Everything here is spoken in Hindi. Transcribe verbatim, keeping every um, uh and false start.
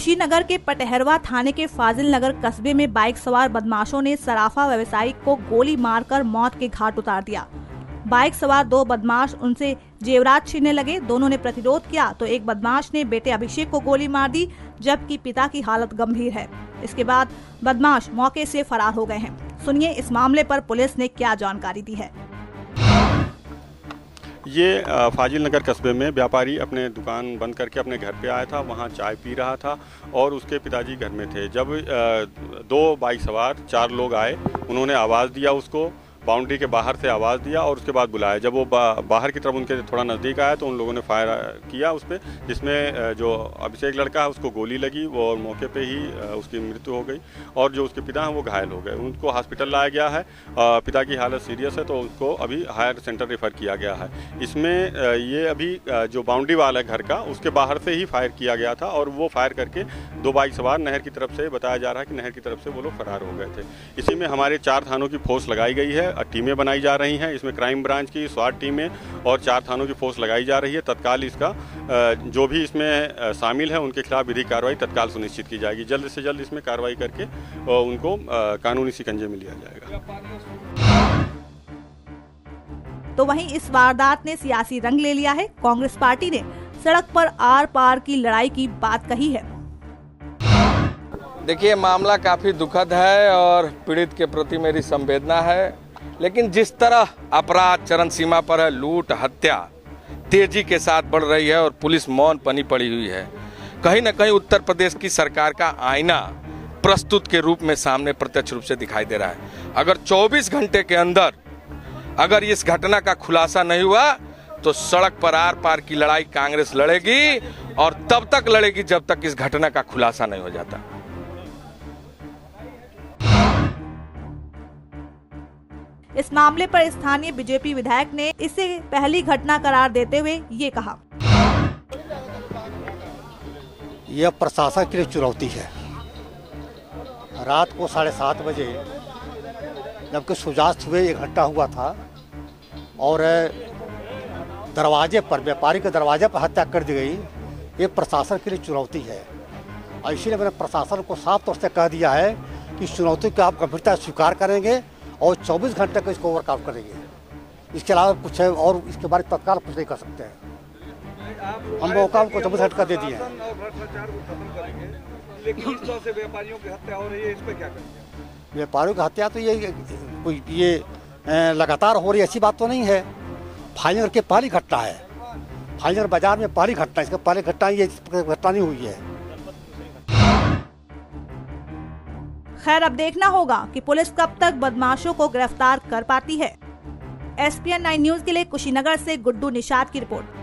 कुशीनगर के पटहरवा थाने के फाजिलनगर कस्बे में बाइक सवार बदमाशों ने सराफा व्यवसायी को गोली मारकर मौत के घाट उतार दिया। बाइक सवार दो बदमाश उनसे जेवरात छीनने लगे। दोनों ने प्रतिरोध किया तो एक बदमाश ने बेटे अभिषेक को गोली मार दी, जबकि पिता की हालत गंभीर है। इसके बाद बदमाश मौके से फरार हो गए हैं। सुनिए इस मामले पर पुलिस ने क्या जानकारी दी है। ये फाजिलनगर कस्बे में व्यापारी अपने दुकान बंद करके अपने घर पे आया था, वहाँ चाय पी रहा था और उसके पिताजी घर में थे। जब दो बाइक सवार चार लोग आए, उन्होंने आवाज़ दिया, उसको बाउंड्री के बाहर से आवाज़ दिया और उसके बाद बुलाया। जब वो बाहर की तरफ उनके थोड़ा नज़दीक आया तो उन लोगों ने फायर किया उस पर, जिसमें जो अभिषेक लड़का है उसको गोली लगी और मौके पे ही उसकी मृत्यु हो गई और जो उसके पिता हैं वो घायल हो गए। उनको हॉस्पिटल लाया गया है, पिता की हालत सीरियस है तो उसको अभी हायर सेंटर रेफ़र किया गया है। इसमें ये अभी जो बाउंड्री वाला घर का उसके बाहर से ही फायर किया गया था और वो फायर करके दो बाइक सवार नहर की तरफ से, बताया जा रहा है कि नहर की तरफ से वो लोग फरार हो गए थे। इसी में हमारे चार थानों की फोर्स लगाई गई है, टीमें बनाई जा रही हैं। इसमें क्राइम ब्रांच की स्वाट टीमें और चार थानों की फोर्स लगाई जा रही है। तत्काल इसका जो भी इसमें शामिल है उनके खिलाफ विधिक कार्रवाई तत्काल सुनिश्चित की जाएगी। जल्द से जल्द इसमें कार्रवाई करके उनको कानूनी शिकंजे में लिया जाएगा। तो वहीं इस वारदात ने सियासी रंग ले लिया है। कांग्रेस पार्टी ने सड़क पर आर पार की लड़ाई की बात कही है। देखिए, मामला काफी दुखद है और पीड़ित के प्रति मेरी संवेदना है, लेकिन जिस तरह अपराध चरम सीमा पर है, लूट हत्या तेजी के साथ बढ़ रही है और पुलिस मौन पनी पड़ी हुई है, कहीं ना कहीं उत्तर प्रदेश की सरकार का आईना प्रस्तुत के रूप में सामने प्रत्यक्ष रूप से दिखाई दे रहा है। अगर चौबीस घंटे के अंदर अगर इस घटना का खुलासा नहीं हुआ तो सड़क पर आर पार की लड़ाई कांग्रेस लड़ेगी और तब तक लड़ेगी जब तक इस घटना का खुलासा नहीं हो जाता। इस मामले पर स्थानीय बीजेपी विधायक ने इसे पहली घटना करार देते हुए ये कहा, यह प्रशासन के लिए चुनौती है। रात को साढ़े सात बजे जबकि सूर्यास्त हुए एक घटना हुआ था और दरवाजे पर, व्यापारी के दरवाजे पर हत्या कर दी गई। ये प्रशासन के लिए चुनौती है और इसीलिए मैंने प्रशासन को साफ तौर से कह दिया है कि चुनौती को आप गंभीरता स्वीकार करेंगे और चौबीस घंटे को इसको वर्कआउट करेंगे। इसके अलावा कुछ है और इसके बारे में तत्काल कुछ नहीं कर सकते हैं। हम मौका को चौबीस घंटे का दे दिए हैं। व्यापारियों की हत्या हो रही है, इस पे क्या करेंगे? व्यापारियों की हत्या तो ये कोई ये लगातार हो रही ऐसी बात तो नहीं है। फाजिलनगर की पहली घटना है, फाजिलनगर बाजार में पहली घटना, इसके पहले घटना ये घटना नहीं हुई है। खैर, अब देखना होगा कि पुलिस कब तक बदमाशों को गिरफ्तार कर पाती है। एसपीएन नौ न्यूज़ के लिए कुशीनगर से गुड्डू निषाद की रिपोर्ट।